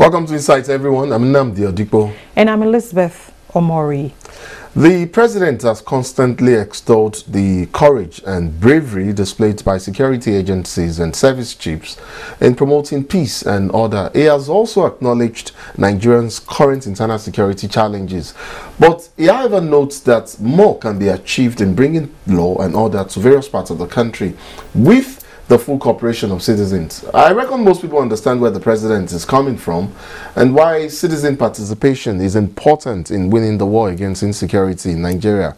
Welcome to Insights, everyone. I'm Nnamdi Odipo. And I'm Elizabeth Omori. The president has constantly extolled the courage and bravery displayed by security agencies and service chiefs in promoting peace and order. He has also acknowledged Nigeria's current internal security challenges, but he however notes that more can be achieved in bringing law and order to various parts of the country with the full cooperation of citizens. I reckon most people understand where the president is coming from and why citizen participation is important in winning the war against insecurity in Nigeria.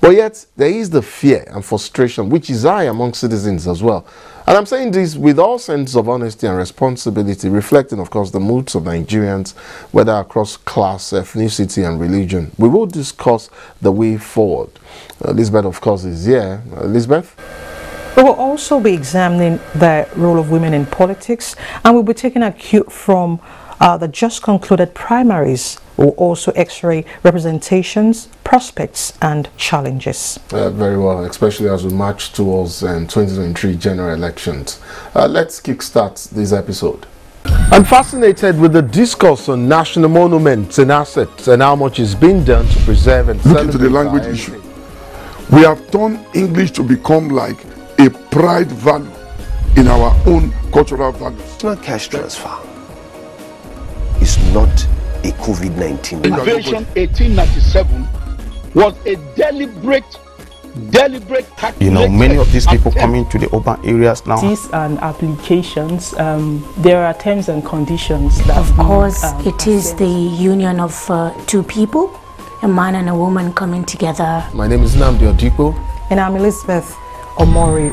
But yet, there is the fear and frustration which is high among citizens as well. And I'm saying this with all sense of honesty and responsibility, reflecting, of course, the moods of Nigerians, whether across class, ethnicity, and religion. We will discuss the way forward. Elizabeth, of course, is here. Elizabeth? We will also be examining the role of women in politics, and we'll be taking a cue from the just concluded primaries. We'll also x-ray representations, prospects, and challenges. Very well, especially as we march towards 2023 general elections. Let's kickstart this episode. I'm fascinated with the discourse on national monuments and assets and how much is being done to preserve and celebrate. Look into the language issue. We have turned English to become like a pride value in our own cultural values. National cash transfer is not a COVID-19. Invasion 1897 was a deliberate tactic. You know, many of these people coming to the urban areas now. These and applications, there are terms and conditions. That of course, it is the union of two people, a man and a woman coming together. My name is Nnamdi Odipo. And I'm Elizabeth Omori.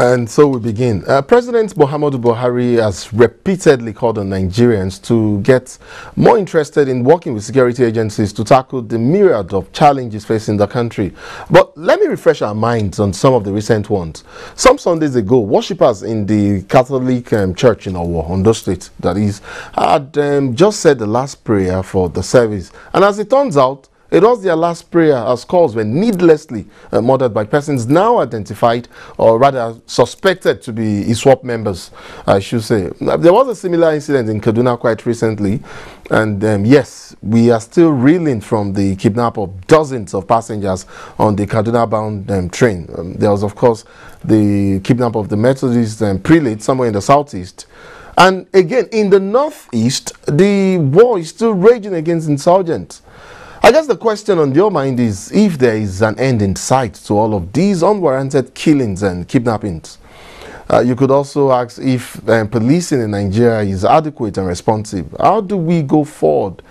And so we begin. President Muhammadu Buhari has repeatedly called on Nigerians to get more interested in working with security agencies to tackle the myriad of challenges facing the country. But let me refresh our minds on some of the recent ones. Some Sundays ago, worshippers in the Catholic Church in Owo, Ondo State, that is, had just said the last prayer for the service. And as it turns out, it was their last prayer as calls were needlessly murdered by persons now identified, or rather suspected to be ISWAP members, I should say. There was a similar incident in Kaduna quite recently, and yes, we are still reeling from the kidnapping of dozens of passengers on the Kaduna-bound train. There was, of course, the kidnapping of the Methodist prelate somewhere in the southeast. And again, in the northeast, the war is still raging against insurgents. I guess the question on your mind is if there is an end in sight to all of these unwarranted killings and kidnappings. You could also ask if policing in Nigeria is adequate and responsive. How do we go forward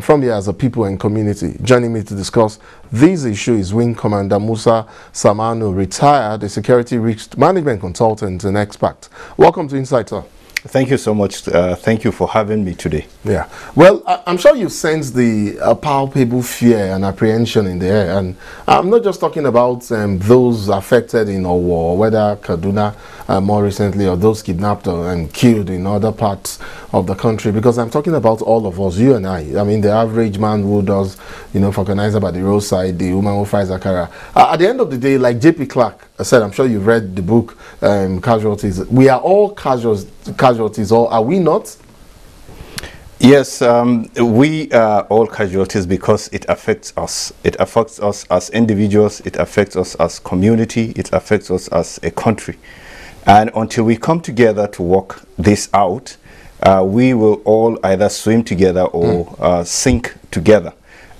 from here as a people and community? Joining me to discuss this issue is Wing Commander Musa Samano, retired, a security risk management consultant and expert. Welcome to Insight, sir. Thank you so much. Thank you for having me today. Yeah. Well, I'm sure you sense the palpable fear and apprehension in the air. And I'm not just talking about those affected in our war, whether Kaduna more recently, or those kidnapped and killed in other parts of the country, because I'm talking about all of us, you and I. I mean, the average man who does, you know, vulcanizer by the roadside, the woman who fries akara. At the end of the day, like JP Clark said, I'm sure you've read the book, Casualties. We are all casualties, or are we not? Yes, we are all casualties because it affects us. It affects us as individuals. It affects us as community. It affects us as a country. And until we come together to work this out, we will all either swim together or sink together.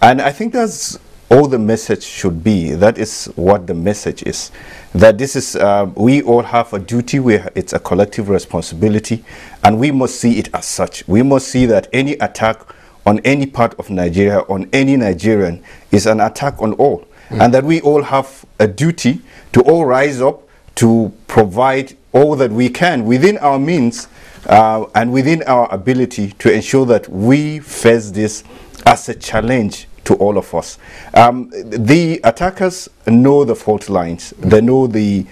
And I think that's all the message should be. That is what the message is. That this is, we all have a duty, it's a collective responsibility, and we must see it as such. We must see that any attack on any part of Nigeria, on any Nigerian, is an attack on all. And that we all have a duty to all rise up, to provide all that we can within our means and within our ability to ensure that we face this as a challenge to all of us. The attackers know the fault lines. They know the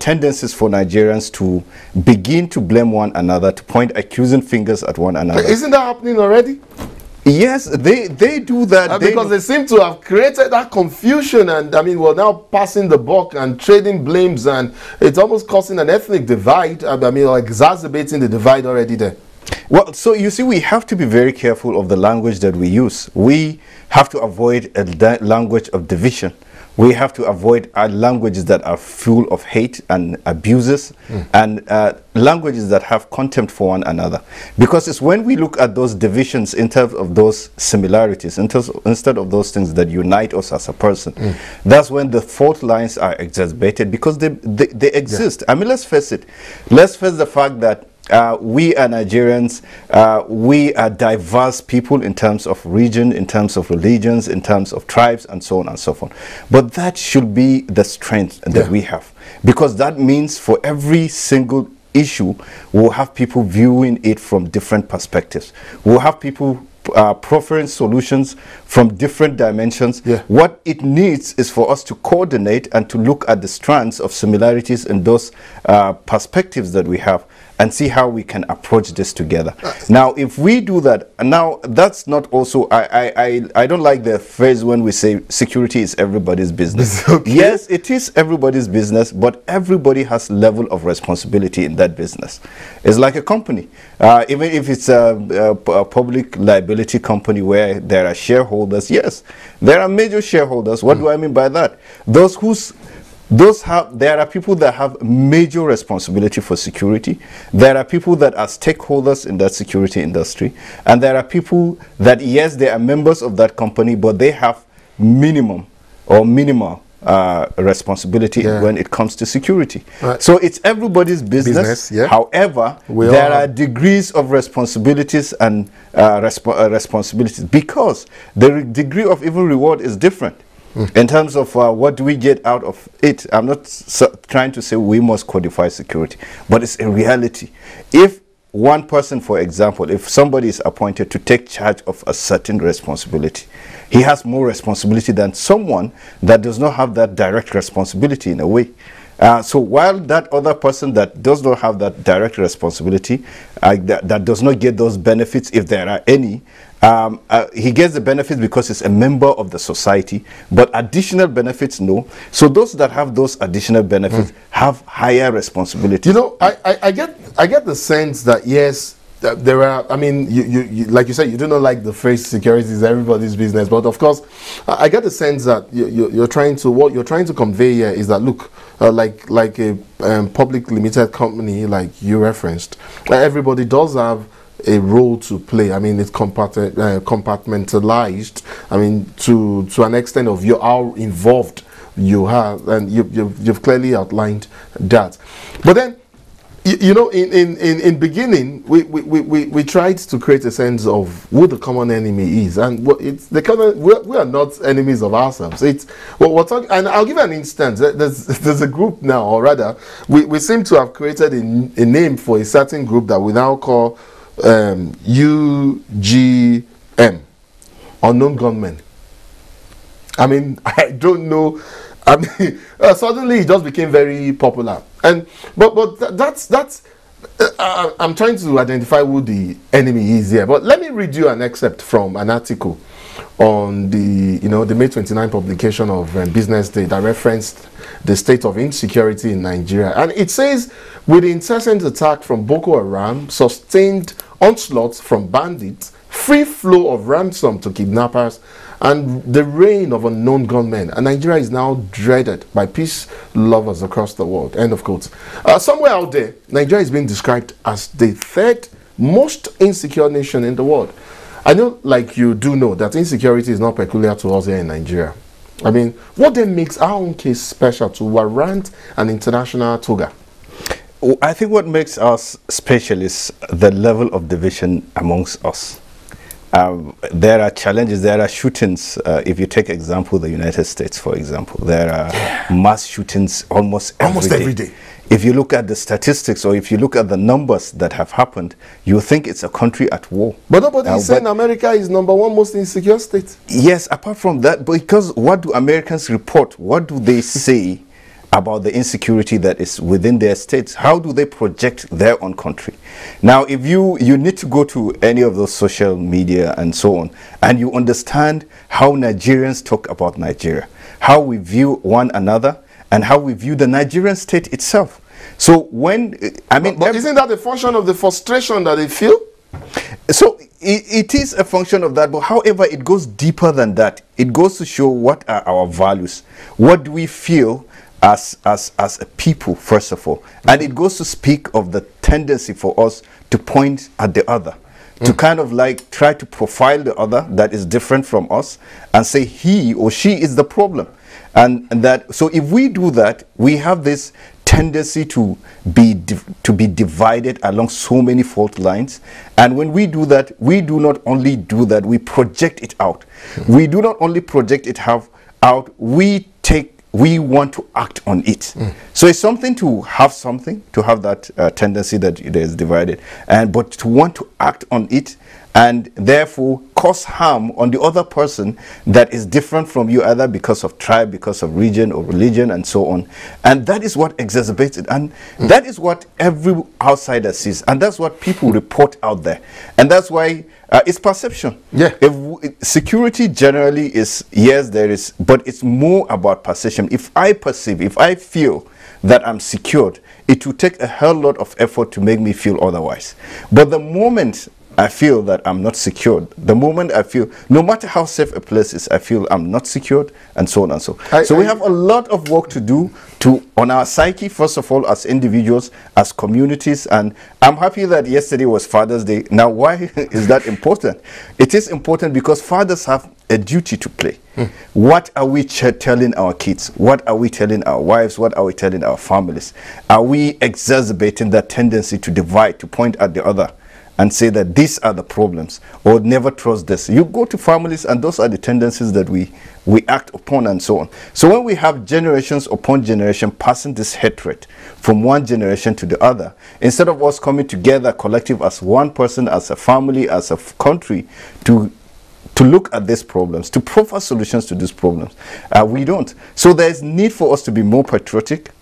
tendencies for Nigerians to begin to blame one another, to point accusing fingers at one another. Isn't that happening already? Yes, they do that. Because they seem to have created that confusion, and I mean, we're now passing the buck and trading blames, and it's almost causing an ethnic divide. I mean, like exacerbating the divide already there. Well, so you see, we have to be very careful of the language that we use. We have to avoid a language of division. We have to avoid languages that are full of hate and abuses, and languages that have contempt for one another. Because it's when we look at those divisions in terms of those similarities, instead of those things that unite us as a person, that's when the fault lines are exacerbated, because they exist. Yeah. I mean, let's face it. Let's face the fact that we are Nigerians, we are diverse people in terms of region, in terms of religions, in terms of tribes, and so on and so forth. But that should be the strength that we have, because that means for every single issue, we'll have people viewing it from different perspectives. We'll have people proffering solutions from different dimensions. What it needs is for us to coordinate and to look at the strands of similarities in those perspectives that we have, and see how we can approach this together. Now, if we do that, now that's not also, I don't like the phrase when we say security is everybody's business. Okay. Yes, it is everybody's business, but everybody has level of responsibility in that business. It's like a company. Even if it's a public liability company where there are shareholders, yes, there are major shareholders. What do I mean by that? Those whose there are people that have major responsibility for security. There are people that are stakeholders in that security industry. And there are people that, yes, they are members of that company, but they have minimum or minimal responsibility when it comes to security. So it's everybody's business. However, there are degrees of responsibilities and responsibilities, because the degree of even reward is different. In terms of what do we get out of it. I'm not trying to say we must codify security, but it's a reality. If one person, for example, if somebody is appointed to take charge of a certain responsibility, he has more responsibility than someone that does not have that direct responsibility in a way. So while that other person that does not have that direct responsibility, that does not get those benefits, if there are any, he gets the benefits because he's a member of the society, but additional benefits, no. So those that have those additional benefits have higher responsibility. You know, I get the sense that, yes, there are, I mean, you like you said, you do not like the phrase security is everybody's business, but of course, I get the sense that what you're trying to convey here is that, look, like a public limited company like you referenced, everybody does have a role to play. I mean, it's compartmentalized. I mean, to an extent of how involved you are, and you've clearly outlined that. But then, you know, in beginning, we tried to create a sense of who the common enemy is, and we are not enemies of ourselves. It's what we're talking. And I'll give an instance. There's a group now, or rather, we seem to have created a name for a certain group that we now call UGM, unknown gunmen. I mean, I don't know. I mean, suddenly it just became very popular, but I'm trying to identify who the enemy is here. But let me read you an excerpt from an article on the May 29 publication of Business Day that referenced the state of insecurity in Nigeria, and it says, with the incessant attack from Boko Haram, sustained onslaughts from bandits, free flow of ransom to kidnappers, and the reign of unknown gunmen, and Nigeria is now dreaded by peace lovers across the world. End of quote. Somewhere out there, Nigeria is being described as the third most insecure nation in the world. I know, like you do know, that insecurity is not peculiar to us here in Nigeria. I mean, what then makes our own case special to warrant an international toga? I think what makes us special is the level of division amongst us. There are challenges, there are shootings. If you take example, the United States, for example, there are mass shootings almost every day. If you look at the statistics, or if you look at the numbers that have happened, you think it's a country at war. But nobody is saying America is #1 most insecure state. Yes, apart from that, because what do Americans report? What do they say about the insecurity that is within their states. How do they project their own country? Now, if you need to go to any of those social media and so on, and you understand how Nigerians talk about Nigeria, how we view one another, and how we view the Nigerian state itself. So when, I mean... But isn't that a function of the frustration that they feel? So it is a function of that, but however, it goes deeper than that. It goes to show what are our values, what do we feel as a people, first of all. And it goes to speak of the tendency for us to point at the other, to kind of like try to profile the other that is different from us and say he or she is the problem. And that, so if we do that, we have this tendency to be divided along so many fault lines. And when we do that, we do not only do that, we project it out. We do not only project it out, we want to act on it. So it's something to have that tendency that it is divided, but to want to act on it and therefore cause harm on the other person that is different from you, either because of tribe, because of region or religion and so on. And that is what exacerbates it. And that is what every outsider sees. And that's what people report out there. And that's why it's perception. Yeah. Security generally is, yes, there is, but it's more about perception. If I perceive, if I feel that I'm secured, it will take a hell lot of effort to make me feel otherwise. But the moment I feel that I'm not secured, the moment I feel, no matter how safe a place is, I feel I'm not secured, and so on and so on. So we have a lot of work to do on our psyche, first of all, as individuals, as communities. And I'm happy that yesterday was Father's Day. Now, why is that important? It is important because fathers have a duty to play. What are we telling our kids? What are we telling our wives? What are we telling our families? Are we exacerbating that tendency to divide, to point at the other and say that these are the problems, or never trust this? You go to families and those are the tendencies that we act upon and so on. So when we have generations upon generation passing this hatred from one generation to the other, instead of us coming together collective as one person, as a family, as a country, to look at these problems, to proffer solutions to these problems, we don't. So there's need for us to be more patriotic.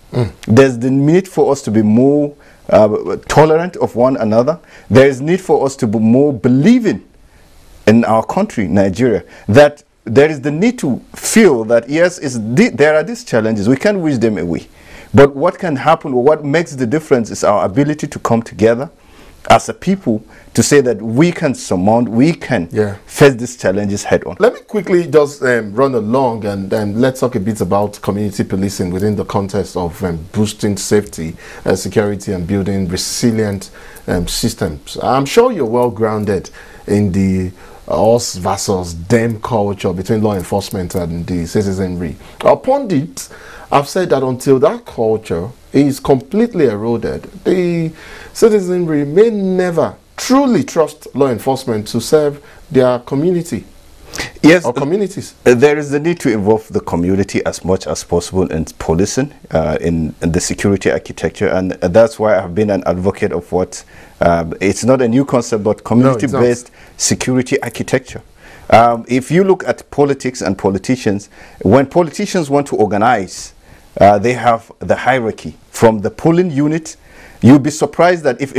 There's the need for us to be more tolerant of one another. There is need for us to be more believing in our country, Nigeria, that there is the need to feel that, yes, there are these challenges. We can't wish them away. But what can happen, or what makes the difference, is our ability to come together as a people to say that we can surmount, we can face these challenges head on. Let me quickly just run along and let's talk a bit about community policing within the context of boosting safety and security and building resilient systems. I'm sure you're well grounded in the us versus them culture between law enforcement and the citizenry. Our pundits have said that until that culture is completely eroded, the citizenry may never truly trust law enforcement to serve their community. Yes, or communities. There is the need to involve the community as much as possible in policing, in the security architecture, and that's why I've been an advocate of what it's not a new concept, but community-based security architecture. If you look at politics and politicians, when politicians want to organize, they have the hierarchy from the polling unit. You'll be surprised that if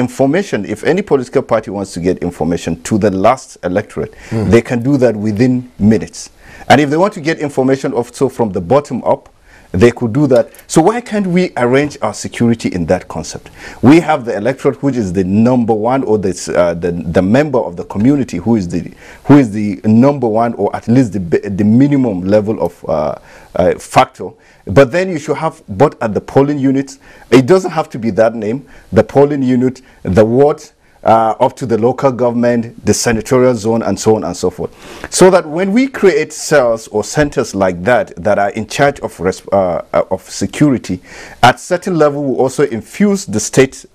any political party wants to get information to the last electorate, they can do that within minutes. And if they want to get information also from the bottom up, they could do that. So why can't we arrange our security in that concept? We have the electorate, which is the number one, or the member of the community, who is the number one, or at least the minimum level of factor. But then you should have both at the polling units. It doesn't have to be that name. The polling unit, the ward, up to the local government, the senatorial zone, and so on and so forth. So that when we create cells or centers like that, that are in charge of security, at certain level we also infuse the state,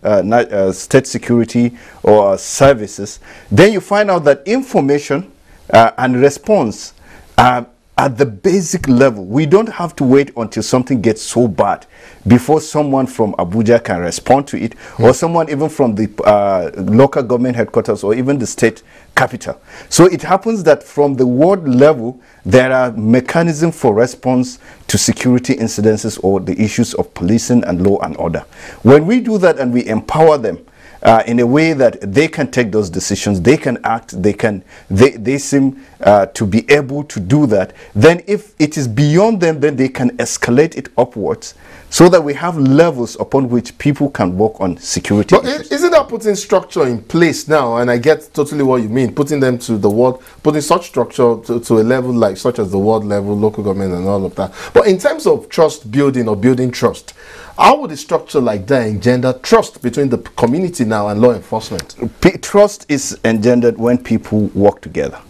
state security or services. Then you find out that information and response at the basic level. We don't have to wait until something gets so bad before someone from Abuja can respond to it, or someone even from the local government headquarters or even the state capital. So it happens that from the world level, there are mechanisms for response to security incidences or the issues of policing and law and order. When we do that and we empower them in a way that they can take those decisions, they can act, they seem to be able to do that, then if it is beyond them, then they can escalate it upwards so that we have levels upon which people can work on security. But isn't that putting structure in place now? And I get totally what you mean, putting them to the world, putting such structure to a level like such as the world level, local government and all of that. But in terms of trust building or building trust, how would a structure like that engender trust between the community now and law enforcement? Trust is engendered when people work together.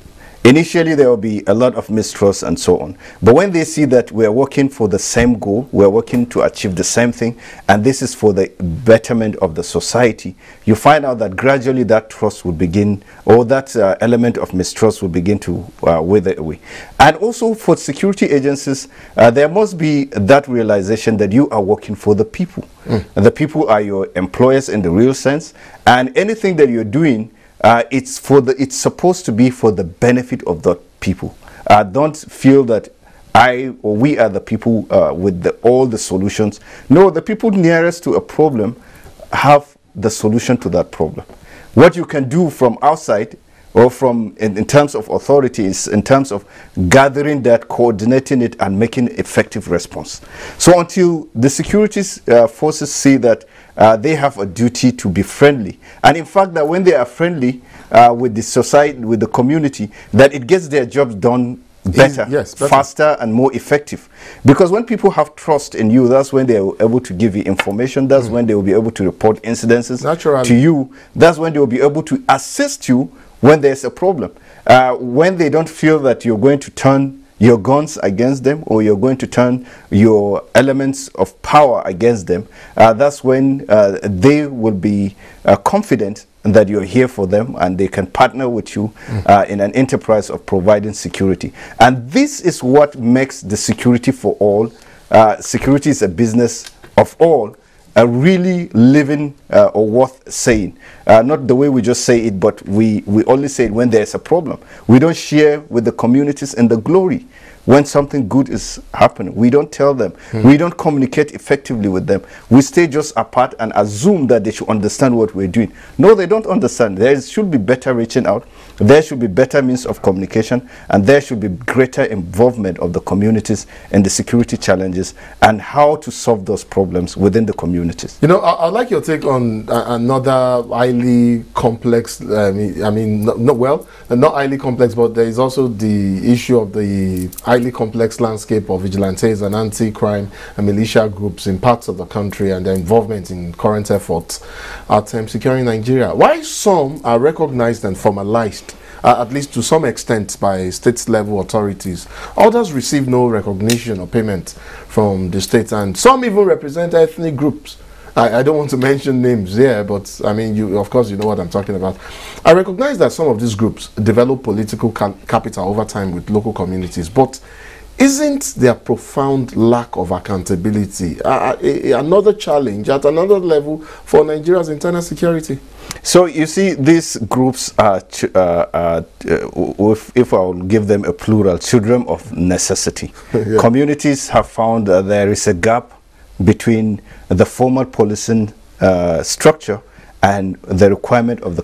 Initially, there will be a lot of mistrust and so on. But when they see that we're working for the same goal, we're working to achieve the same thing, and this is for the betterment of the society, you find out that gradually that trust will begin, or that element of mistrust will begin to wither away. And also for security agencies, there must be that realization that you are working for the people. And the people are your employers in the real sense, and anything that you're doing, it's supposed to be for the benefit of the people. Don't feel that I or we are the people with all the solutions. No, the people nearest to a problem have the solution to that problem. What you can do from outside or from in terms of authorities, in terms of gathering that, coordinating it, and making effective response. So until the security forces see that they have a duty to be friendly, and in fact that when they are friendly with the society, with the community, that it gets their jobs done better, better, faster, and more effective. Because when people have trust in you, that's when they are able to give you information, that's when they will be able to report incidences to you, that's when they will be able to assist you when there's a problem. When they don't feel that you're going to turn your guns against them or you're going to turn your elements of power against them, that's when they will be confident that you're here for them and they can partner with you in an enterprise of providing security. And this is what makes the security for all, security is a business of all, a really living or worth saying. Not the way we just say it, but we only say it when there's a problem. We don't share with the communities in the glory when something good is happening. We don't tell them. We don't communicate effectively with them. We stay just apart and assume that they should understand what we're doing. No, they don't understand. There should be better reaching out. There should be better means of communication, and there should be greater involvement of the communities in the security challenges and how to solve those problems within the communities. You know, I like your take on another highly complex, not highly complex, but there is also the issue of the highly complex landscape of vigilantes and anti-crime and militia groups in parts of the country and their involvement in current efforts at securing Nigeria. Why some are recognized and formalized, at least to some extent, by state-level authorities, others receive no recognition or payment from the state, and some even represent ethnic groups. I don't want to mention names here, but I mean, of course, you know what I'm talking about. I recognize that some of these groups develop political capital over time with local communities, but isn't there profound lack of accountability another challenge at another level for Nigeria's internal security? So you see, these groups are, if I will give them a plural, children of necessity. Communities have found that there is a gap between the formal policing structure and the requirement of the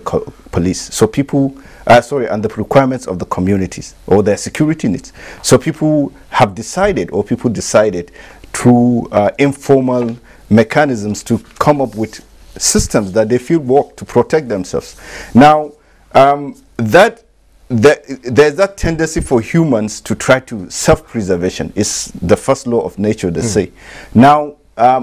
police. So people, and the requirements of the communities or their security needs. So people have decided, or people decided through informal mechanisms to come up with systems that they feel work to protect themselves. Now, there's that tendency for humans to try to self-preservation. It's the first law of nature, they say. Now,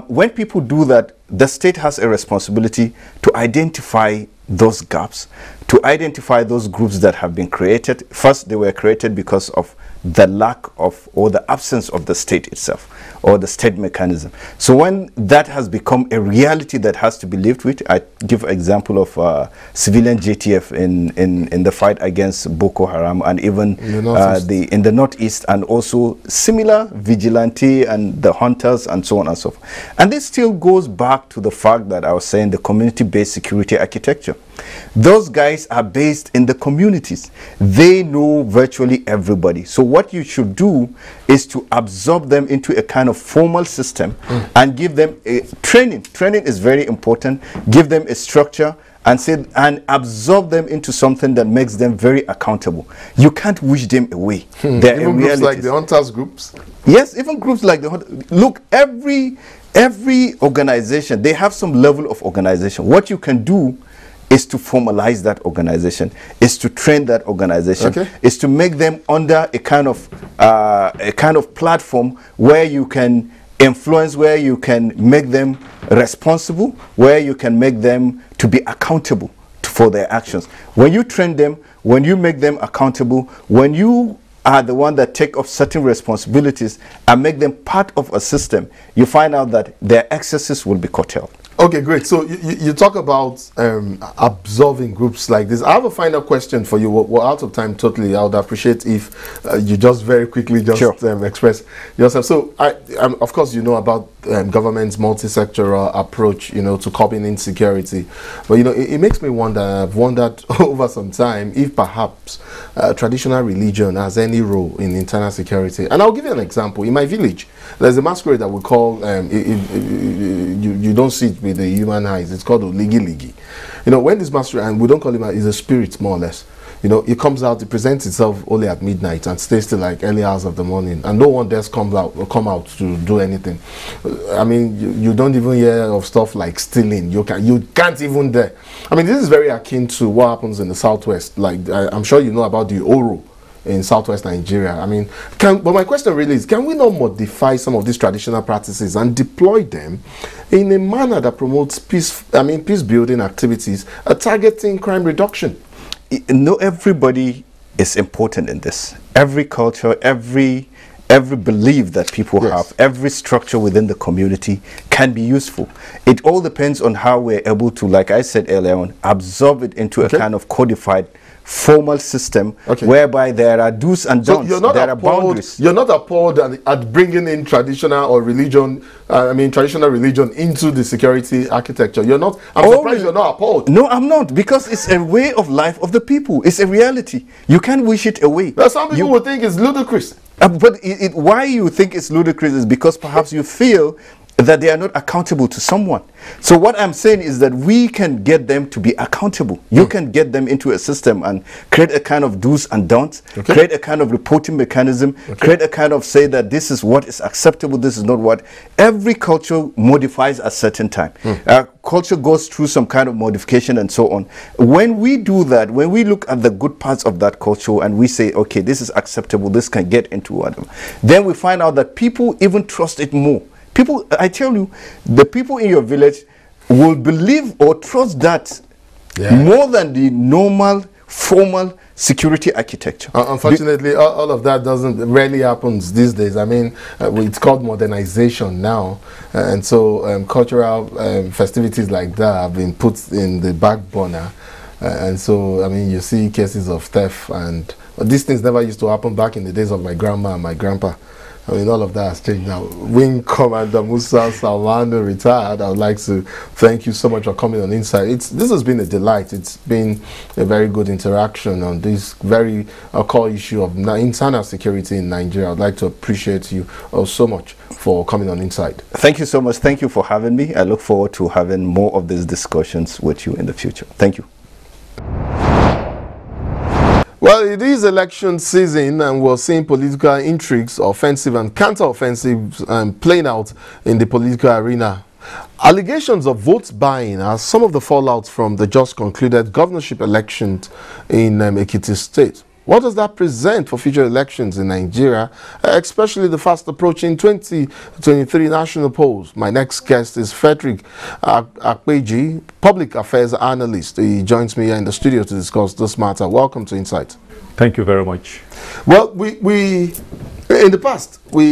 when people do that, the state has a responsibility to identify those gaps, to identify those groups that have been created. First, they were created because of the lack of or the absence of the state itself or the state mechanism. So when that has become a reality that has to be lived with, I give an example of civilian JTF in the fight against Boko Haram, and even in the northeast, and also similar vigilante and the hunters and so on and so forth. And this still goes back to the fact that I was saying the community-based security architecture. Those guys are based in the communities. They know virtually everybody. So what you should do is to absorb them into a kind of formal system and give them a training. Training is very important. Give them a structure and say, and absorb them into something that makes them very accountable. You can't wish them away. They're even groups like the hunters groups. Yes, even groups like the hunters. Look, every organization, they have some level of organization. What you can do is to formalize that organization, is to train that organization, is to make them under a kind of platform where you can influence, where you can make them responsible, where you can make them to be accountable for their actions. When you train them, when you make them accountable, when you are the one that take off certain responsibilities and make them part of a system, you find out that their excesses will be curtailed. Okay, great. So you talk about absorbing groups like this. I have a final question for you. We're out of time totally. I would appreciate if you just very quickly just express yourself. So, of course, you know about government's multi-sectoral approach, you know, to coping insecurity. But, you know, it makes me wonder, I've wondered over some time, if perhaps traditional religion has any role in internal security. And I'll give you an example. In my village, there's a masquerade that we call, you don't see it with the human eyes, it's called Oligi Ligi. You know, when this masquerade, and we don't call him, he's a spirit more or less. You know, it comes out, it presents itself only at midnight and stays till like early hours of the morning, and no one dares come out to do anything. I mean, you don't even hear of stuff like stealing. You can't even dare. I mean, this is very akin to what happens in the southwest. Like I'm sure you know about the Oro in southwest Nigeria. I mean, but my question really is, can we not modify some of these traditional practices and deploy them in a manner that promotes peace? I mean, peace building activities, targeting crime reduction. No, everybody is important in this. Every culture, every belief that people have, every structure within the community can be useful. It all depends on how we're able to, like I said earlier on, absorb it into a kind of codified formal system whereby there are do's and don'ts, there are boundaries. You're not appalled at bringing in traditional or religion, I mean traditional religion into the security architecture. You're not, I'm surprised you're not appalled. No, I'm not, because it's a way of life of the people. It's a reality. You can't wish it away. Now, some people will think it's ludicrous. But why you think it's ludicrous is because perhaps you feel that they are not accountable to someone. So what I'm saying is that we can get them to be accountable. You can get them into a system and create a kind of do's and don'ts, create a kind of reporting mechanism, create a kind of say that this is what is acceptable, this is not what. Every culture modifies at a certain time. Culture goes through some kind of modification and so on. When we do that, when we look at the good parts of that culture and we say, okay, this is acceptable, this can get into whatever, then we find out that people even trust it more. People, I tell you, the people in your village will believe or trust that more than the normal, formal security architecture. Unfortunately, all of that rarely happens these days. I mean, it's called modernization now. And so cultural festivities like that have been put in the back burner. And so, I mean, you see cases of theft, and these things never used to happen back in the days of my grandma and my grandpa. I mean, all of that has changed now. Wing Commander Musa Samano retired. I would like to thank you so much for coming on Inside. This has been a delight. It's been a very good interaction on this very core issue of internal security in Nigeria. I'd like to appreciate you so much for coming on Inside. Thank you so much. Thank you for having me. I look forward to having more of these discussions with you in the future. Thank you. Well, it is election season, and we're seeing political intrigues, offensive and counter-offensive, playing out in the political arena. Allegations of vote buying are some of the fallout from the just concluded governorship elections in Ekiti State. What does that present for future elections in Nigeria, especially the fast approaching 2023 national polls? My next guest is Frederick Akweji, public affairs analyst. He joins me here in the studio to discuss this matter. Welcome to Insight. Thank you very much. Well, we in the past, we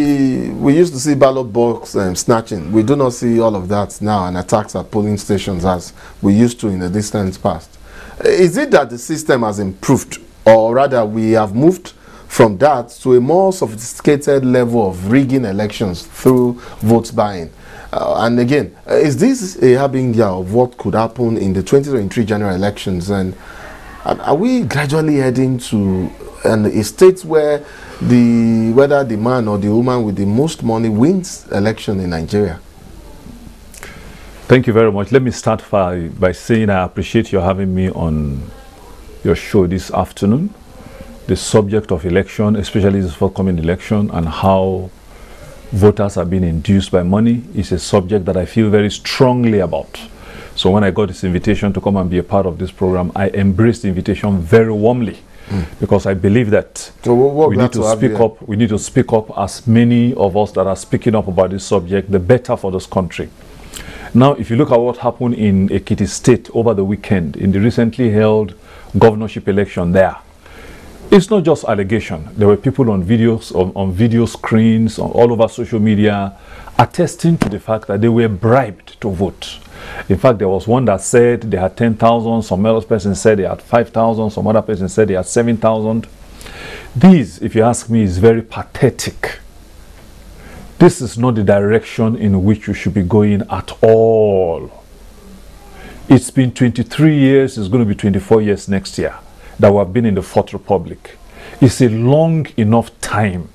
used to see ballot box snatching. We do not see all of that now, and attacks at polling stations as we used to in the distant past. Is it that the system has improved? Or rather, we have moved from that to a more sophisticated level of rigging elections through vote buying. And again, is this a harbinger of what could happen in the 2023 general elections? And are we gradually heading to a state where whether the man or the woman with the most money wins election in Nigeria? Thank you very much. Let me start by saying I appreciate you having me on your show this afternoon. The subject of election, especially this forthcoming election, and how voters are being induced by money, is a subject that I feel very strongly about. So when I got this invitation to come and be a part of this program, I embraced the invitation very warmly, because I believe that we need to speak up. We need to speak up. As many of us that are speaking up about this subject, the better for this country. Now, if you look at what happened in Ekiti State over the weekend, in the recently held governorship election there, it's not just allegation. There were people on videos, on video screens, on all over social media, attesting to the fact that they were bribed to vote. In fact, there was one that said they had 10,000, some other person said they had 5,000, some other person said they had 7,000. This, if you ask me, is very pathetic. This is not the direction in which you should be going at all. It's been 23 years, it's going to be 24 years next year that we have been in the Fourth Republic. It's a long enough time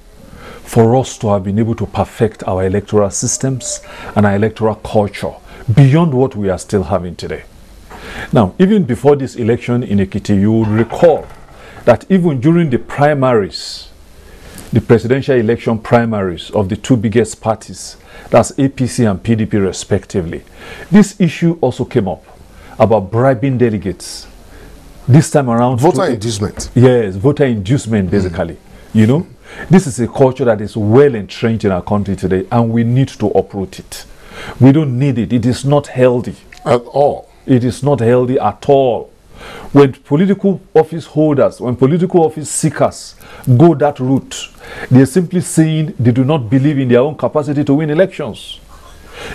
for us to have been able to perfect our electoral systems and our electoral culture beyond what we are still having today. Now, even before this election in Ekiti, you will recall that even during the primaries, the presidential election primaries of the two biggest parties, that's APC and PDP respectively, this issue also came up about bribing delegates. This time around, voter inducement. Yes, voter inducement, basically. You know, this is a culture that is well entrenched in our country today, and we need to uproot it. We don't need it. It is not healthy at all. It is not healthy at all. When political office holders, when political office seekers go that route, they are simply saying they do not believe in their own capacity to win elections.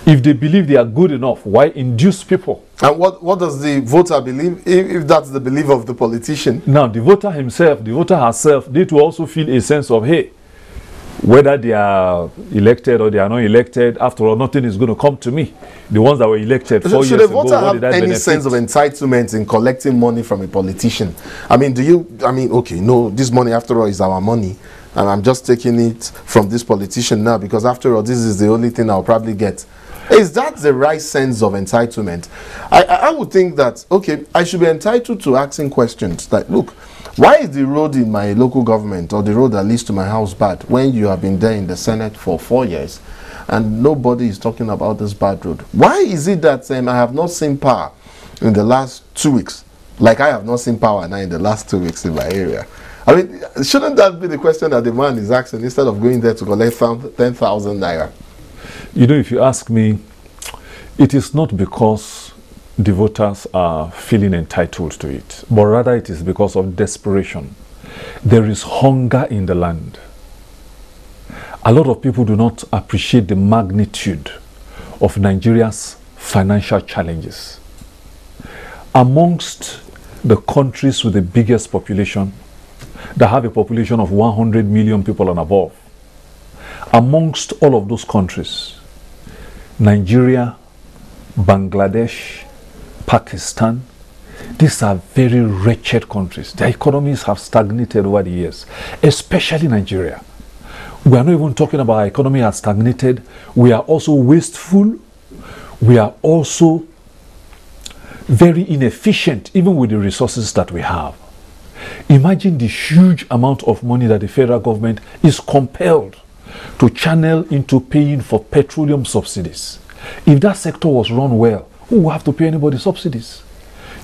If they believe they are good enough, why induce people? And what does the voter believe, if that's the belief of the politician? Now, the voter himself, the voter herself, they too also feel a sense of, hey, whether they are elected or they are not elected, after all, nothing is going to come to me. The ones that were elected 4 years ago, what did that benefit? Should a voter have any sense of entitlement in collecting money from a politician? I mean, okay, no, this money, after all, is our money. And I'm just taking it from this politician now because, after all, this is the only thing I'll probably get. Is that the right sense of entitlement? I would think that, okay, I should be entitled to asking questions like, look, why is the road in my local government or the road that leads to my house bad when you have been there in the Senate for 4 years and nobody is talking about this bad road? Why is it that I have not seen power in the last 2 weeks? Like I have not seen power now in the last 2 weeks in my area. I mean, shouldn't that be the question that the man is asking instead of going there to collect 10,000 naira? You know, if you ask me, it is not because the voters are feeling entitled to it, but rather it is because of desperation. There is hunger in the land. A lot of people do not appreciate the magnitude of Nigeria's financial challenges. Amongst the countries with the biggest population, that have a population of 100 million people and above, amongst all of those countries, Nigeria, Bangladesh, Pakistan, these are very wretched countries. Their economies have stagnated over the years, especially Nigeria. We are not even talking about our economy has stagnated. We are also wasteful. We are also very inefficient, even with the resources that we have. Imagine the huge amount of money that the federal government is compelled to channel into paying for petroleum subsidies. If that sector was run well, who would have to pay anybody subsidies?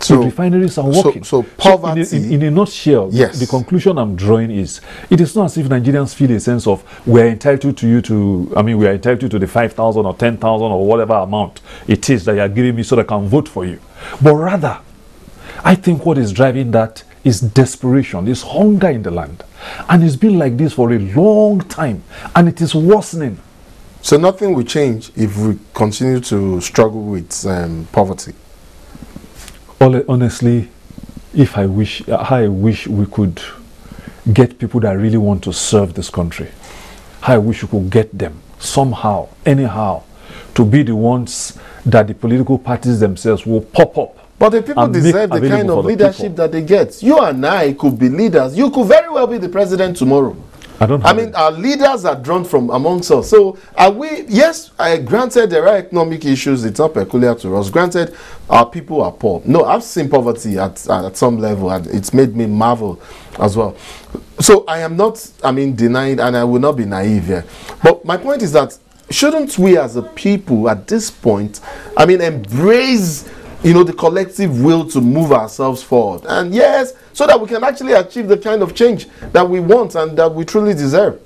So refineries are working. So poverty. So in a nutshell, yes, the conclusion I'm drawing is, it is not as if Nigerians feel a sense of we're entitled to you to, I mean, we're entitled to the 5,000 or 10,000 or whatever amount it is that you're giving me so that I can vote for you. But rather, I think what is driving that is desperation, is hunger in the land. And it's been like this for a long time, and it is worsening. So nothing will change if we continue to struggle with poverty. Honestly, if I wish we could get people that really want to serve this country. I wish we could get them somehow, anyhow, to be the ones that the political parties themselves will pop up. But the people deserve the kind of leadership that they get. You and I could be leaders. You could very well be the president tomorrow. I mean, our leaders are drawn from amongst us. So are we, yes, granted there are economic issues, it's not peculiar to us. Granted, our people are poor. No, I've seen poverty at some level, and it's made me marvel as well. So I am not, I mean, denied, and I will not be naive here. But my point is that shouldn't we as a people at this point, I mean, embrace, you know, the collective will to move ourselves forward, and yes, so that we can actually achieve the kind of change that we want and that we truly deserve.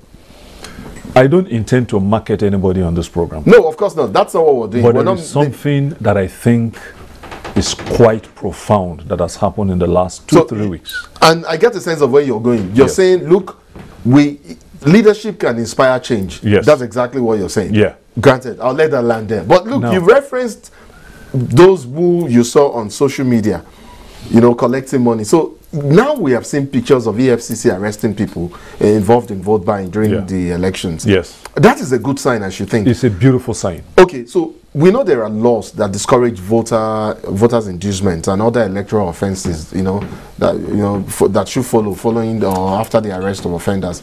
I don't intend to market anybody on this program. No, of course not. That's not what we're doing. But there is something that I think is quite profound that has happened in the last two, 3 weeks. And I get the sense of where you're going. You're saying, look, leadership can inspire change. Yes. That's exactly what you're saying. Yeah. Granted, I'll let that land there. But look, you referenced those who you saw on social media, you know, collecting money. So now we have seen pictures of EFCC arresting people involved in vote buying during the elections. Yes. That is a good sign, I should think. It's a beautiful sign. Okay, so we know there are laws that discourage voters inducement and other electoral offenses, that should follow following or after the arrest of offenders.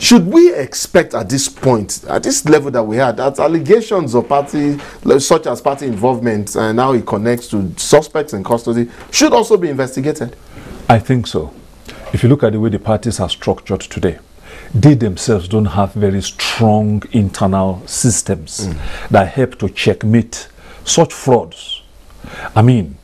Should we expect at this point, at this level that we had, that allegations of party, such as party involvement and how it connects to suspects in custody, should also be investigated? I think so. If you look at the way the parties are structured today, they themselves don't have very strong internal systems that help to checkmate such frauds. I mean,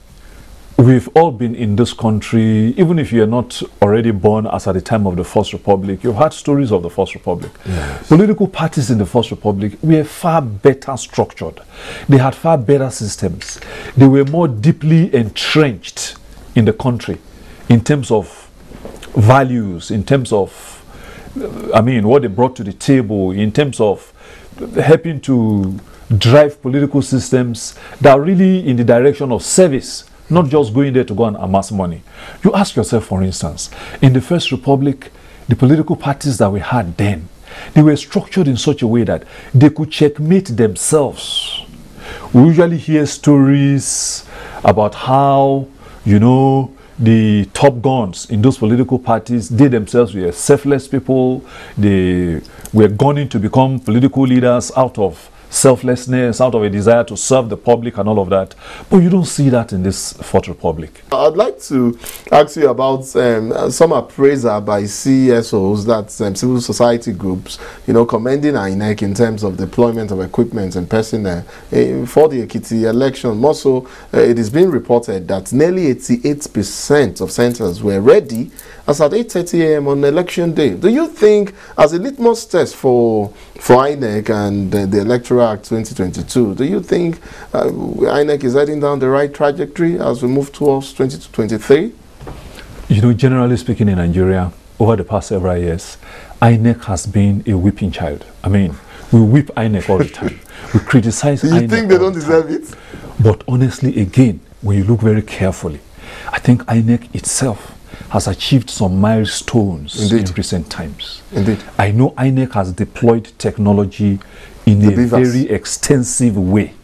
we've all been in this country, even if you're not already born as at the time of the First Republic, you've heard stories of the First Republic. Yes. Political parties in the First Republic were far better structured. They had far better systems. They were more deeply entrenched in the country in terms of values, in terms of, I mean, what they brought to the table, in terms of helping to drive political systems that are really in the direction of service, not just going there to go and amass money. You ask yourself, for instance, in the First Republic, the political parties that we had then, they were structured in such a way that they could checkmate themselves. We usually hear stories about how, you know, the top guns in those political parties, they themselves were selfless people. They were gunning to become political leaders out of selflessness, out of a desire to serve the public and all of that. But you don't see that in this Fourth Republic. I'd like to ask you about some appraisal by CSOs, that's civil society groups, you know, commending INEC in terms of deployment of equipment and personnel for the Ekiti election. Also, it is being reported that nearly 88% of centers were ready as at 8:30 a.m. on election day. Do you think, as a litmus test for INEC and the Electoral Act 2022, do you think INEC is heading down the right trajectory as we move towards 2023? You know, generally speaking in Nigeria, over the past several years, INEC has been a whipping child. I mean, we whip INEC all the time. We criticize INEC. You think they don't deserve it? But honestly, again, when you look very carefully, I think INEC itself has achieved some milestones in recent times. Indeed. I know INEC has deployed technology in a very extensive way,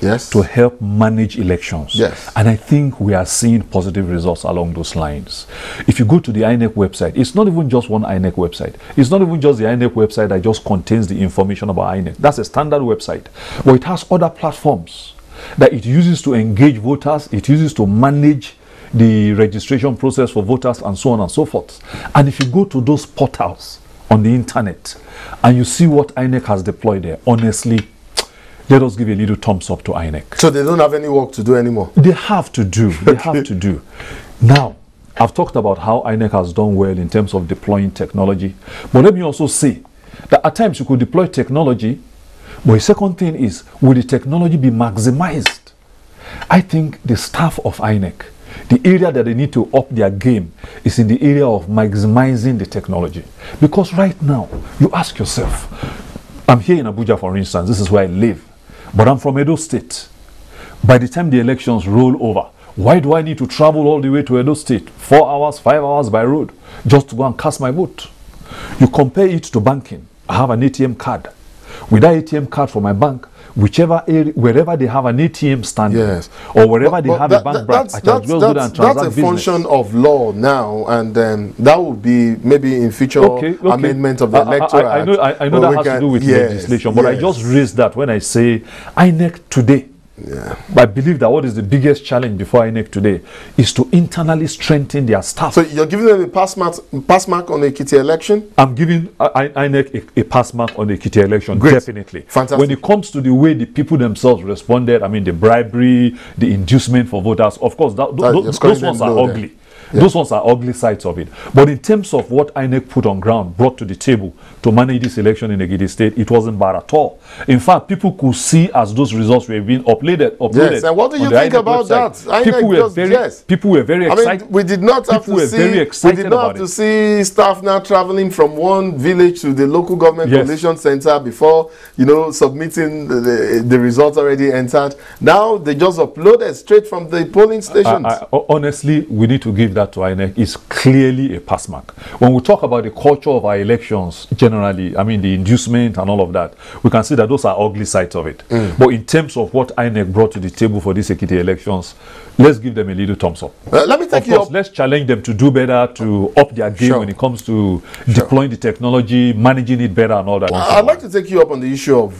yes, to help manage elections. Yes. And I think we are seeing positive results along those lines. If you go to the INEC website, it's not even just one INEC website. It's not even just the INEC website that just contains the information about INEC. That's a standard website. But it has other platforms that it uses to engage voters, it uses to manage the registration process for voters and so on and so forth. And if you go to those portals on the internet and you see what INEC has deployed there, honestly, let us give a little thumbs up to INEC. So they don't have any work to do anymore? They have to do. They have to do. Now, I've talked about how INEC has done well in terms of deploying technology. But let me also say that at times you could deploy technology, but the second thing is, will the technology be maximized? I think the staff of INEC, the area that they need to up their game is in the area of maximizing the technology. Because right now, you ask yourself, I'm here in Abuja, for instance, this is where I live, but I'm from Edo State. By the time the elections roll over, why do I need to travel all the way to Edo State? 4 hours, 5 hours by road, just to go and cast my vote. You compare it to banking. I have an ATM card. With that ATM card for my bank, whichever area, wherever they have an ATM stand, yes, or wherever they have a bank branch, I can well go and transact business. That's a function of law now, and that will be maybe in future amendment of the Electoral Act. I know that has to do with legislation, but I just raised that when I say INEC today. Yeah. But I believe that what is the biggest challenge before INEC today is to internally strengthen their staff. So you're giving them a pass mark on the Ekiti election? I'm giving INEC a pass mark on the Ekiti election, great, definitely. Fantastic. When it comes to the way the people themselves responded, I mean the bribery, the inducement for voters, of course, those ones are ugly. There. Yeah. Those ones are ugly sides of it. But in terms of what INEC put on ground, brought to the table to manage this election in Ekiti State, it wasn't bad at all. In fact, people could see as those results were being uploaded. Yes, and what do you think about that? People were very excited. I mean, we did not have to see, staff now traveling from one village to the local government coalition center before, you know, submitting the results already entered. Now they just uploaded straight from the polling stations. Honestly, we need to give that to INEC. Is clearly a pass mark. When we talk about the culture of our elections generally, I mean the inducement and all of that, we can see that those are ugly sides of it. But in terms of what INEC brought to the table for these Ekiti elections, let's give them a little thumbs up. Let me take you up. Let's challenge them to do better, to up their game when it comes to deploying the technology, managing it better and all that. I'd like to take you up on the issue of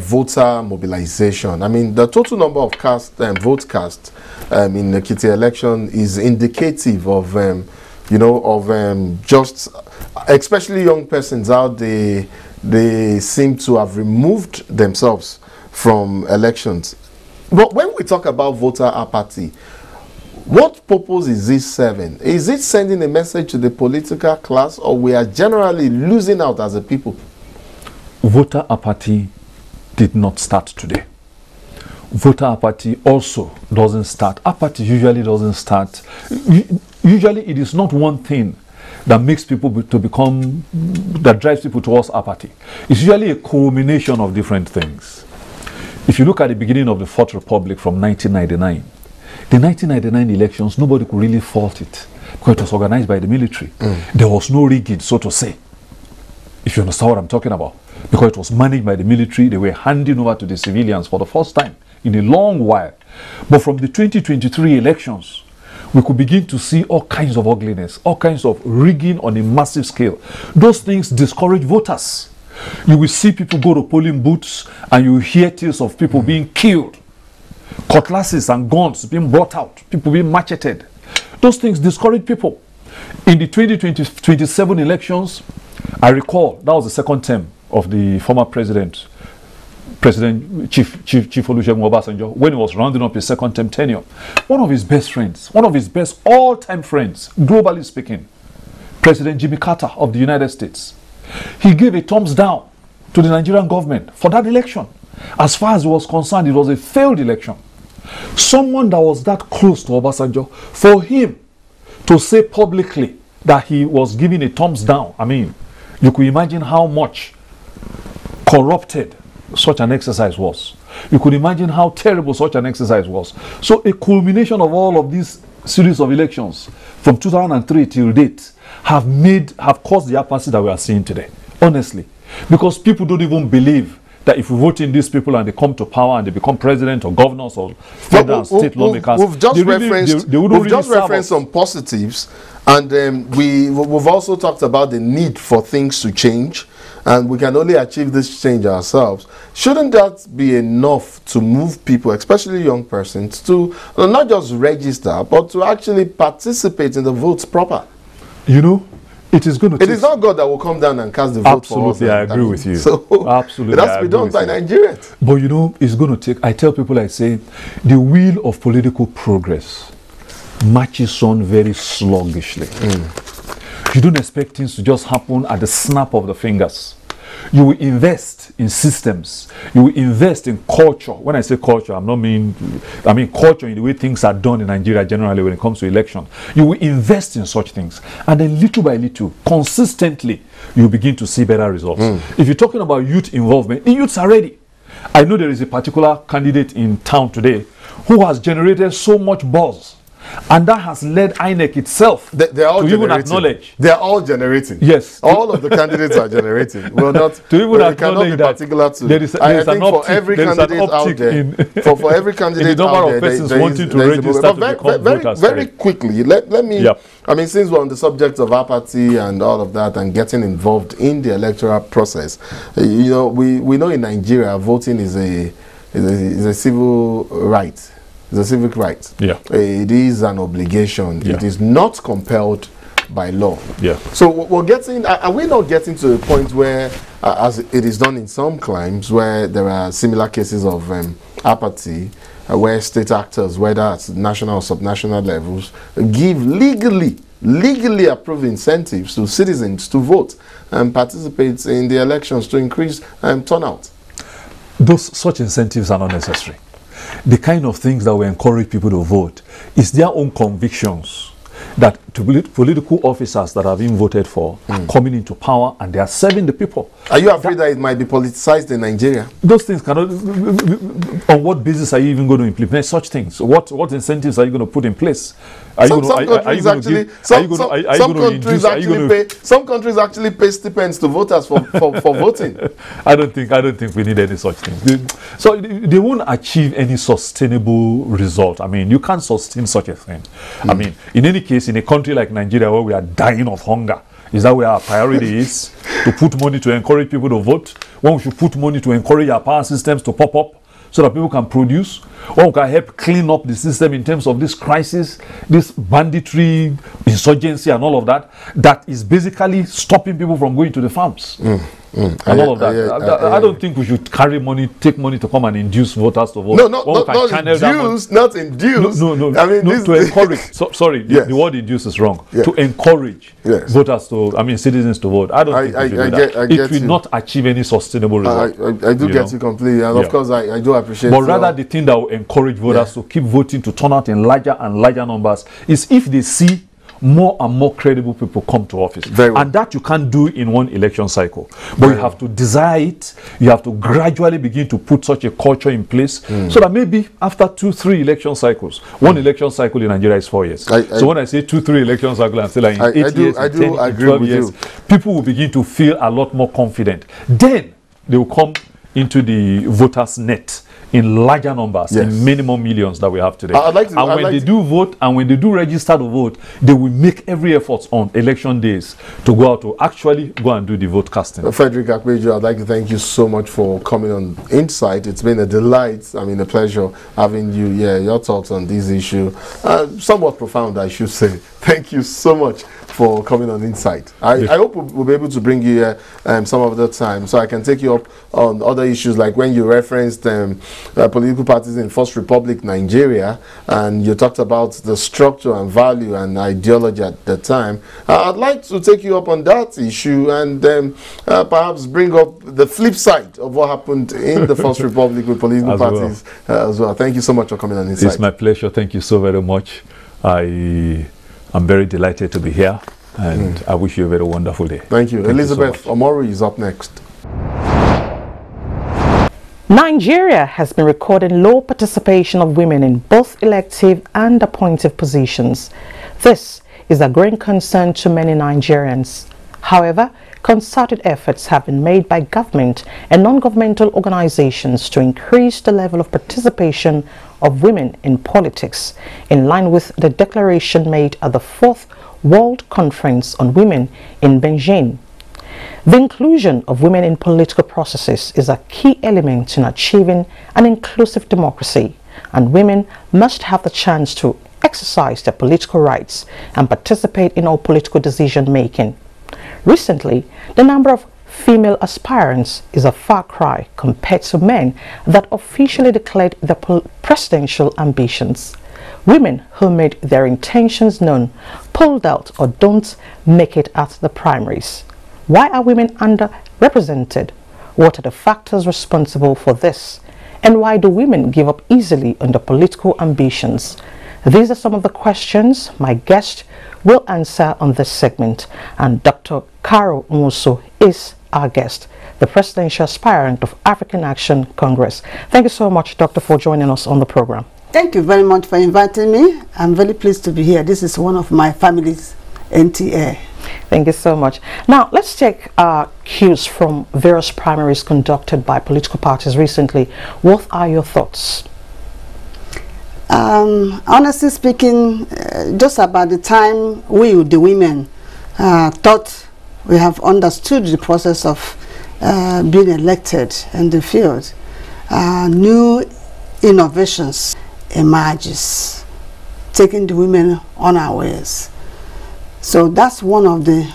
voter mobilization. I mean, the total number of votes cast in the Ekiti election is indicative of, you know, of just, especially young persons out there, they seem to have removed themselves from elections. But when we talk about voter apathy, what purpose is this serving? Is it sending a message to the political class, or we are generally losing out as a people? Voter apathy did not start today. Voter apathy also doesn't start. Apathy usually doesn't start. Usually it is not one thing that makes people that drives people towards apathy. It's usually a culmination of different things. If you look at the beginning of the Fourth Republic from 1999, the 1999 elections, nobody could really fault it because it was organized by the military. There was no rigging, so to say, if you understand what I'm talking about. Because it was managed by the military, they were handing over to the civilians for the first time in a long while. But from the 2023 elections, we could begin to see all kinds of ugliness, all kinds of rigging on a massive scale. Those things discourage voters. You will see people go to polling booths and you hear tales of people being killed, cutlasses and guns being brought out, people being macheted. Those things discourage people. In the 2027 elections, I recall, that was the second term of the former Chief Olusegun Obasanjo, when he was rounding up his second term tenure. One of his best friends, one of his best all-time friends, globally speaking, President Jimmy Carter of the United States, he gave a thumbs down to the Nigerian government for that election. As far as he was concerned, it was a failed election. Someone that was that close to Obasanjo, for him to say publicly that he was giving a thumbs down, I mean, you could imagine how much corrupted such an exercise was. You could imagine how terrible such an exercise was. So a culmination of all of these series of elections from 2003 till date have caused the apathy that we are seeing today, honestly. Because people don't even believe that if we vote in these people and they come to power and they become president or governors or federal state lawmakers, we've just referenced some positives, and we've also talked about the need for things to change, and we can only achieve this change ourselves. Shouldn't that be enough to move people, especially young persons, to not just register but to actually participate in the votes proper? You know, It is going to. It is not God that will come down and cast the vote for us. Absolutely, I agree with you. So, absolutely, it has to be done by Nigerians. But you know, it's going to take. I tell people, I say, the wheel of political progress marches on very sluggishly. Mm. You don't expect things to just happen at the snap of the fingers. You will invest in systems. You will invest in culture. When I say culture, I mean culture in the way things are done in Nigeria generally when it comes to election. You will invest in such things. And then little by little, consistently, you begin to see better results. Mm. If you're talking about youth involvement, the youths are ready. I know there is a particular candidate in town today who has generated so much buzz. And that has led INEC itself to even acknowledge. They are all generating. Yes. All of the candidates are generating. We're not, to even we acknowledge that particular to. There is, I think for every candidate out there, the number of persons wanting to register to become voters. Very quickly, let me, yep. I mean, since we're on the subject of apathy and all of that and getting involved in the electoral process, you know, we know in Nigeria, voting is a civil right. It's a civic right. Yeah. It is an obligation. Yeah. It is not compelled by law. Yeah. So we're getting, are we not getting to the point where, as it is done in some climes, where there are similar cases of apathy, where state actors, whether at national or subnational levels, give legally approved incentives to citizens to vote and participate in the elections to increase turnout? Such incentives are not necessary. The kind of things that will encourage people to vote is their own convictions that political officers that are being voted for are coming into power and they are serving the people. Are you afraid that it might be politicized in Nigeria? Those things cannot... On what basis are you even going to implement such things? What incentives are you going to put in place? Some countries actually pay stipends to voters for voting. I don't think we need any such thing. So they won't achieve any sustainable result. I mean, you can't sustain such a thing. I mean, in any case, in a country like Nigeria where we are dying of hunger, is that where our priority is to put money to encourage people to vote? When we should put money to encourage our power systems to pop up so that people can produce, or we can help clean up the system in terms of this crisis, this banditry, insurgency and all of that, that is basically stopping people from going to the farms. I don't think we should take money to come and induce voters to vote. No, not induce. I mean, to encourage. So, sorry, yes. The word induce is wrong. Yes. To encourage voters to, I mean, citizens to vote. I don't think it will not achieve any sustainable result. I do get you completely. And of course, I do appreciate it. But rather the thing that will encourage voters to keep voting, to turn out in larger and larger numbers, is if they see more and more credible people come to office. Very well. And that you can't do in one election cycle. But you have to desire it. You have to gradually begin to put such a culture in place so that maybe after 2-3 election cycles, one election cycle in Nigeria is 4 years. So when I say 2-3 election cycles, I'm still like 8 years, 10 years, 12 years, people will begin to feel a lot more confident. Then they will come into the voters' net in larger numbers, in many more millions that we have today. And when they do vote, and when they do register to vote, they will make every effort on election days to go out to actually go and do the vote casting. Frederick Akweji, I'd like to thank you so much for coming on Insight. It's been a delight, I mean a pleasure having you here. Your thoughts on this issue, somewhat profound I should say. Thank you so much for coming on Insight. I hope we'll be able to bring you here some of the time so I can take you up on other issues, like when you referenced political parties in First Republic Nigeria, and you talked about the structure and value and ideology at the time. I'd like to take you up on that issue and perhaps bring up the flip side of what happened in the First Republic with political parties as well. Thank you so much for coming on Insight. It's my pleasure. Thank you so very much. I'm very delighted to be here, and I wish you a very wonderful day. Thank you. Elizabeth Omori is up next. Nigeria has been recording low participation of women in both elective and appointive positions. This is a growing concern to many Nigerians. However, concerted efforts have been made by government and non-governmental organizations to increase the level of participation of women in politics, in line with the declaration made at the 4th World Conference on Women in Beijing. The inclusion of women in political processes is a key element in achieving an inclusive democracy, and women must have the chance to exercise their political rights and participate in all political decision making. Recently, the number of female aspirants is a far cry compared to men that officially declared their presidential ambitions. Women who made their intentions known, pulled out or don't make it at the primaries. Why are women underrepresented? What are the factors responsible for this? And why do women give up easily on their political ambitions? These are some of the questions my guest will answer on this segment, and Dr. Caro Muso is our guest, the presidential aspirant of African Action Congress. Thank you so much, Doctor, for joining us on the program. Thank you very much for inviting me. I'm very pleased to be here. This is one of my family's NTA. Thank you so much. Now, let's take cues from various primaries conducted by political parties recently. What are your thoughts? Honestly speaking, just about the time we, the women, thought we have understood the process of being elected in the field, new innovations emerges, taking the women unawares. So that's one of the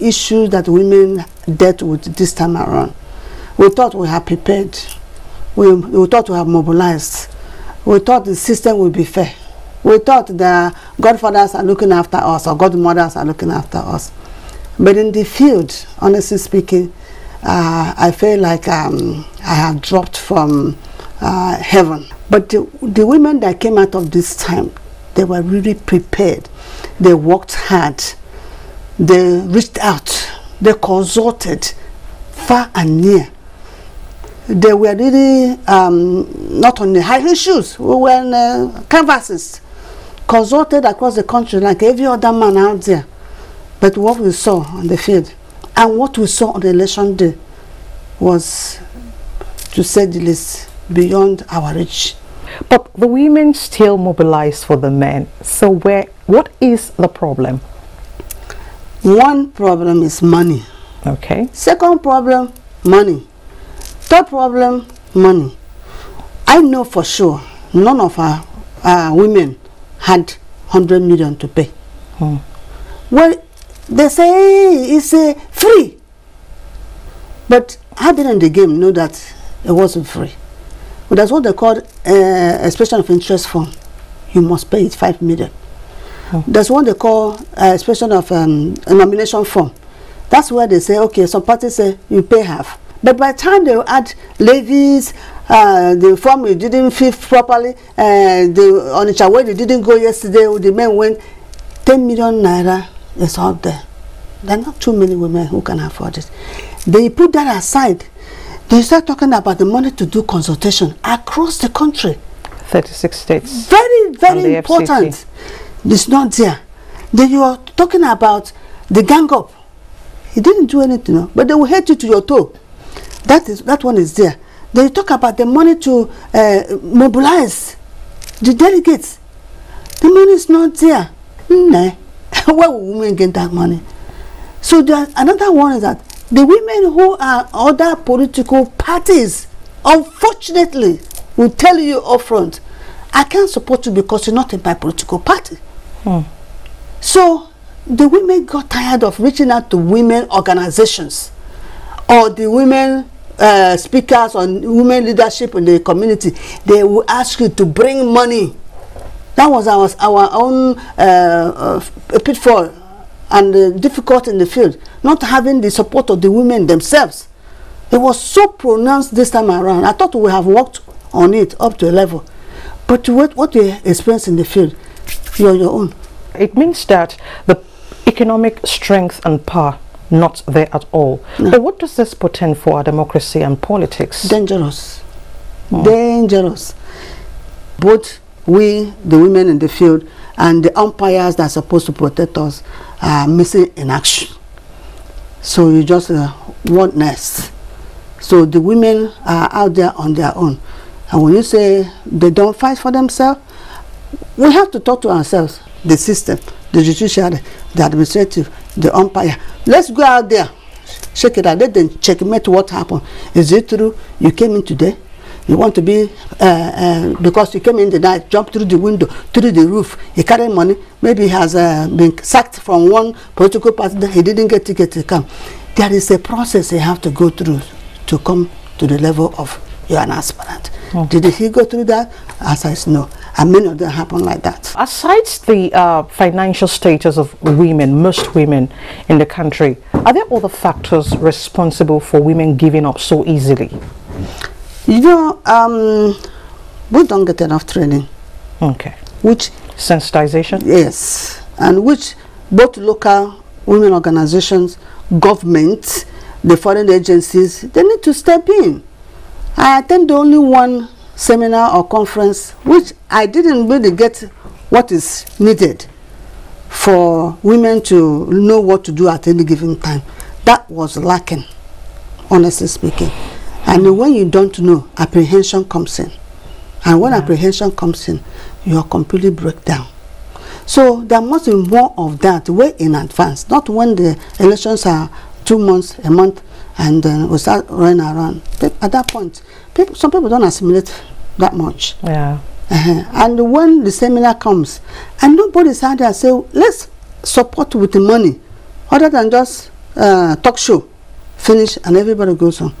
issues that women dealt with this time around. We thought we had prepared. We thought we had mobilized. We thought the system would be fair. We thought the godfathers are looking after us or godmothers are looking after us. But in the field, honestly speaking, I feel like I have dropped from heaven. But the women that came out of this time, they were really prepared. They worked hard. They reached out. They consulted far and near. They were really not on the high issues. We were on canvases, consulted across the country like every other man out there. But what we saw on the field and what we saw on the election day was, to say the least, beyond our reach. But the women still mobilized for the men. So what is the problem? One problem is money. Okay. Second problem, money. Third problem, money. I know for sure none of our women had 100 million to pay. Hmm. Well, they say it's free. But how didn't the game know that it wasn't free? Well, that's what they call expression of interest form. You must pay it 5 million. Oh. That's what they call expression of a nomination form. That's where they say, okay, some parties say you pay half. But by the time they add levies, the form you didn't fill properly, on each way you didn't go yesterday, the men went, 10 million naira is out there. There are not too many women who can afford it. They put that aside. They start talking about the money to do consultation across the country. 36 states. Very, very important. FCC. It's not there. Then you are talking about the gang up. He didn't do anything, no? But they will hate you to your toe. That one is there. Then you talk about the money to mobilize the delegates. The money is not there. Nah. Where will women get that money? So another one is that the women who are other political parties, unfortunately, will tell you up front, I can't support you because you're not in my political party. Hmm. So the women got tired of reaching out to women organizations or the women speakers or women leadership in the community. They will ask you to bring money. That was our own pitfall and difficult in the field, not having the support of the women themselves. It was so pronounced this time around. I thought we have worked on it up to a level. But what you experience in the field, you're your own. It means that the economic strength and power, not there at all. No. But what does this portend for our democracy and politics? Dangerous. Oh. Dangerous. Both we, the women in the field, and the umpires that are supposed to protect us are missing in action. So you just want next. So the women are out there on their own. And when you say they don't fight for themselves, we have to talk to ourselves. The system, the judiciary, the administrative, the umpire. Let's go out there, shake it out, let them checkmate what happened. Is it true? You came in today, You want to be, because you came in the night, jumped through the window, through the roof, he carried money, maybe he has been sacked from one political party, he didn't get ticket to come. There is a process you have to go through to come to the level of you're an aspirant. Mm. Did he go through that? As I said, no. And many of them happen like that. Aside the financial status of women, most women in the country, are there other factors responsible for women giving up so easily? You know, we don't get enough training. Okay. Which sensitization? Yes, and which both local women organizations, governments, the foreign agencies, they need to step in. I attend only one seminar or conference, which I didn't really get what is needed for women to know what to do at any given time. That was lacking, honestly speaking. And when you don't know, apprehension comes in. And when apprehension comes in, you are completely break down. So there must be more of that way in advance, not when the elections are 2 months, a month, and we start running around. At that point, people, some people don't assimilate that much. Yeah. And when the seminar comes, and nobody's out there say, let's support with the money, other than just talk show, finish, and everybody goes on.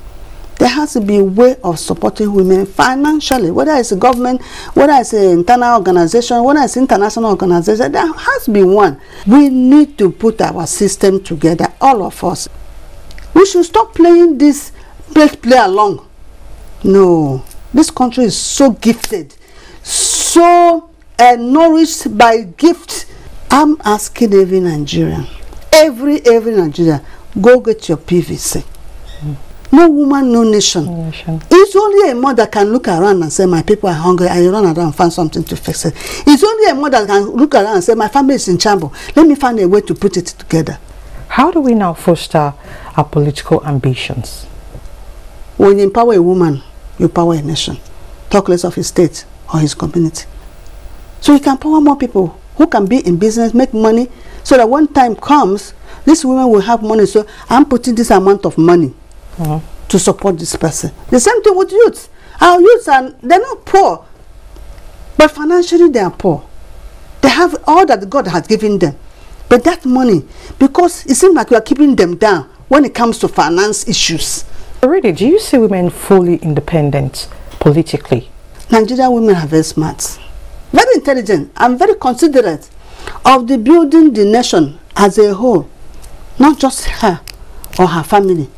There has to be a way of supporting women financially, whether it's a government, whether it's an internal organization, whether it's an international organization, there has to be one. We need to put our system together, all of us. We should stop playing this play along. No, this country is so gifted, so nourished by gifts. I'm asking every Nigerian, every Nigerian, go get your PVC. No woman, no nation. It's only a mother that can look around and say, my people are hungry, and you run around and find something to fix it. It's only a mother that can look around and say, my family is in shambles. Let me find a way to put it together. How do we now foster our political ambitions? When you empower a woman, you empower a nation. Talk less of his state or his community. So you can empower more people who can be in business, make money, so that when time comes, this woman will have money. So I'm putting this amount of money to support this person. The same thing with youth. Our youths are, they're not poor, but financially they are poor. They have all that God has given them, but that money, because it seems like we are keeping them down when it comes to finance issues. Already, do you see women fully independent politically? Nigerian women are very smart, very intelligent, and very considerate of the building the nation as a whole, not just her or her family.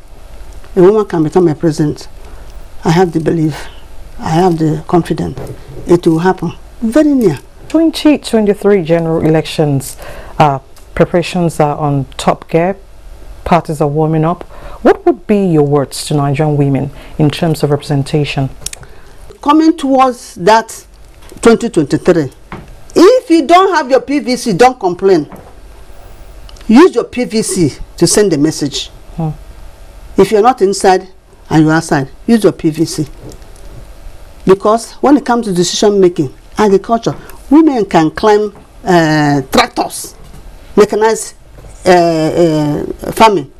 A woman can become a president. I have the belief. I have the confidence. It will happen very near. 2023 general elections. Preparations are on top gear. Parties are warming up. What would be your words to Nigerian women in terms of representation? Coming towards that 2023, if you don't have your PVC, don't complain. Use your PVC to send a message. If you're not inside and you're outside, use your PVC. Because when it comes to decision making, agriculture, women can climb tractors, mechanized farming.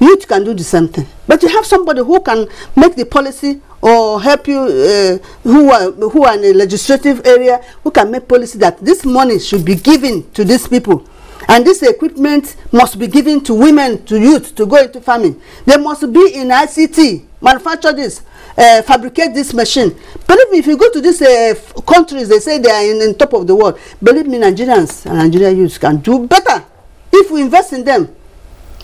Youth can do the same thing. But you have somebody who can make the policy or help you, who are in the legislative area, who can make policy that this money should be given to these people. And this equipment must be given to women, to youth, to go into farming. They must be in ICT, manufacture this, fabricate this machine. Believe me, if you go to these countries, they say they are in top of the world. Believe me, Nigerians and Nigerian youth can do better if we invest in them.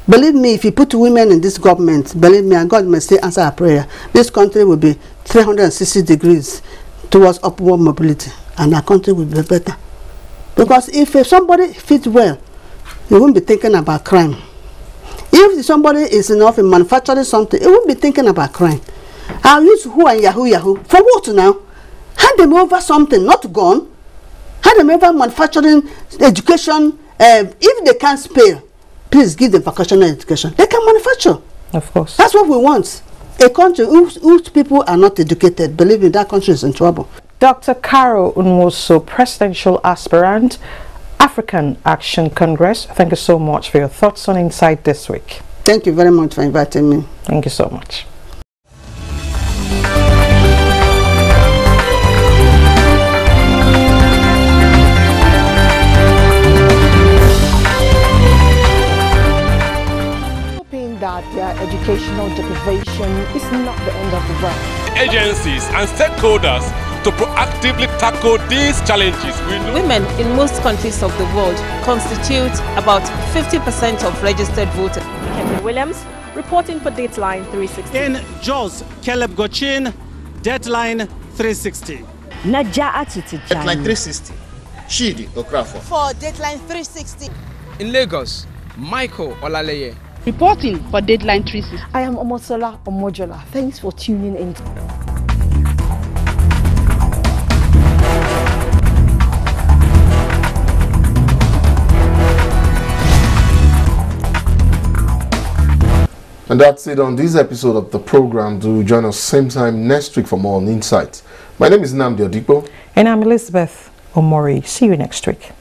Believe me, if you put women in this government, believe me, and God must still answer our prayer. This country will be 360 degrees towards upward mobility, and our country will be better. Because if somebody fits well, you won't be thinking about crime. If somebody is involved in manufacturing something, it won't be thinking about crime. Our youth who are Yahoo. For what now? Hand them over something, not gone. Hand them over manufacturing, education. If they can't spare, please give them vocational education. They can manufacture. Of course. That's what we want. A country whose people are not educated, believe me, that country is in trouble. Dr. Caro Muso, presidential aspirant, African Action Congress, thank you so much for your thoughts on Inside this week. Thank you very much for inviting me. Thank you so much. educational deprivation is not the end of the road. Agencies and stakeholders to proactively tackle these challenges. Women in most countries of the world constitute about 50% of registered voters. Kendra Williams reporting for Dateline 360. In Jos, Caleb Gochin, Dateline 360. Dateline 360, Chidi Okrafor. For Dateline 360. In Lagos, Michael Olaleye. Reporting for Dateline 360. I am Omosola Omojola. Thanks for tuning in. And that's it on this episode of the program. Do join us same time next week for more on Insights. My name is Nnamdi Odipo. And I'm Elizabeth Omori. See you next week.